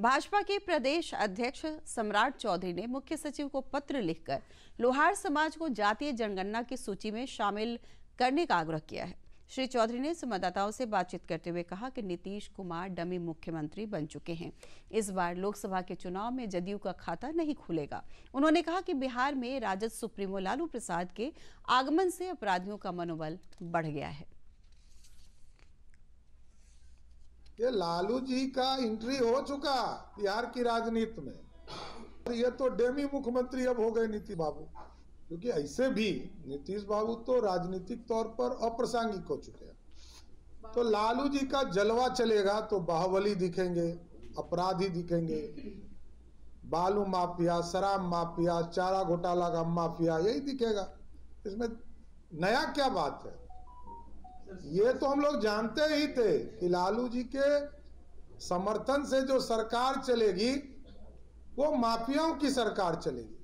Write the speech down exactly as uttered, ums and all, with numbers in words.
भाजपा के प्रदेश अध्यक्ष सम्राट चौधरी ने मुख्य सचिव को पत्र लिखकर लोहार समाज को जातीय जनगणना की सूची में शामिल करने का आग्रह किया है। श्री चौधरी ने संवाददाताओं से बातचीत करते हुए कहा कि नीतीश कुमार डमी मुख्यमंत्री बन चुके हैं। इस बार लोकसभा के चुनाव में जदयू का खाता नहीं खुलेगा। उन्होंने कहा कि बिहार में राजद सुप्रीमो लालू प्रसाद के आगमन से अपराधियों का मनोबल बढ़ गया है। ये लालू जी का एंट्री हो चुका बिहार की राजनीति में और ये तो डेमी मुख्यमंत्री अब हो गए नीतीश बाबू, क्योंकि ऐसे भी नीतीश बाबू तो राजनीतिक तौर पर अप्रासंगिक हो चुके हैं। तो लालू जी का जलवा चलेगा तो बाहुबली दिखेंगे, अपराधी दिखेंगे, बालू माफिया, शराब माफिया, चारा घोटाला का माफिया, यही दिखेगा। इसमें नया क्या बात है? ये तो हम लोग जानते ही थे कि लालू जी के समर्थन से जो सरकार चलेगी वो माफियाओं की सरकार चलेगी।